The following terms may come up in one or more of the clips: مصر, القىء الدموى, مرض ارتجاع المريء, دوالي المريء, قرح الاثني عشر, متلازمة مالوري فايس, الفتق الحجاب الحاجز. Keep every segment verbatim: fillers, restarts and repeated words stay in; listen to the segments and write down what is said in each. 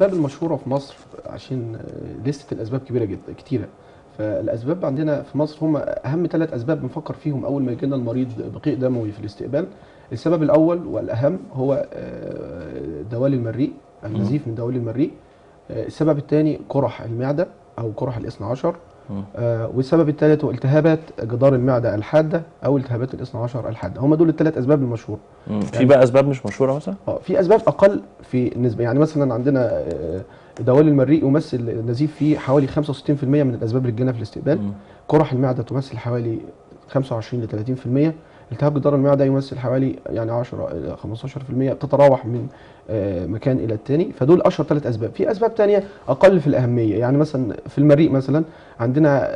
الأسباب المشهورة في مصر، عشان لستة الأسباب كبيرة جدا كتيرة، فالأسباب عندنا في مصر هم أهم ثلاث أسباب بنفكر فيهم أول ما يجينا المريض بقيء دموي في الاستقبال. السبب الأول والأهم هو دوالي المريء، النزيف من دوالي المريء. السبب الثاني قرح المعدة أو قرح الاثني عشر. والسبب الثالث هو التهابات جدار المعدة الحادة أو التهابات الاثني عشر الحادة. هم دول الثلاث أسباب المشهورة. يعني في بقى أسباب مش مشهورة مثلا؟ اه في أسباب أقل في النسبة، يعني مثلا عندنا دوالي المريء يمثل النزيف فيه حوالي خمسة وستين في المية من الأسباب اللي جينا في الاستقبال. م. قرح المعدة تمثل حوالي خمسة وعشرين ل ثلاثين في المية. التهاب جدار المعدة يمثل حوالي يعني عشرة إلى خمستاشر في المية، بتتراوح من مكان الى الثاني. فدول اشهر ثلاث اسباب. في اسباب ثانيه اقل في الاهميه، يعني مثلا في المريء مثلا عندنا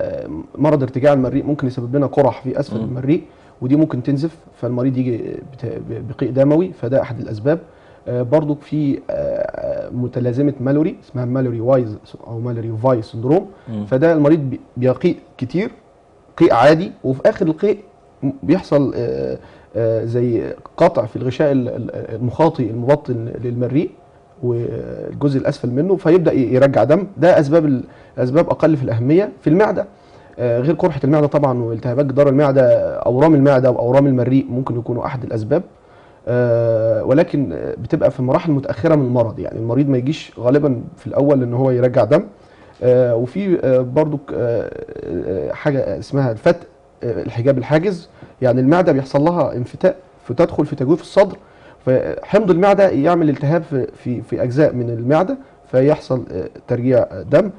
مرض ارتجاع المريء ممكن يسبب لنا قرح في اسفل م. المريء، ودي ممكن تنزف فالمريض يجي بقيء دموي، فده احد الاسباب. برضو في متلازمه مالوري اسمها مالوري وايز او مالوري فايس سندروم، فده المريض بيقيء كتير، قيء عادي، وفي اخر القيء بيحصل زي قطع في الغشاء المخاطي المبطن للمريء والجزء الاسفل منه، فيبدا يرجع دم. ده اسباب اسباب اقل في الاهميه. في المعده غير قرحه المعده طبعا والتهابات جدار المعده، اورام المعده واورام المريء ممكن يكونوا احد الاسباب، ولكن بتبقى في مراحل متاخره من المرض، يعني المريض ما يجيش غالبا في الاول ان هو يرجع دم. وفي برضو حاجه اسمها الفتق الحجاب الحاجز، يعني المعده بيحصل لها انفتاق فتدخل في تجويف الصدر، فحمض المعده يعمل التهاب في في اجزاء من المعده فيحصل ترجيع دم.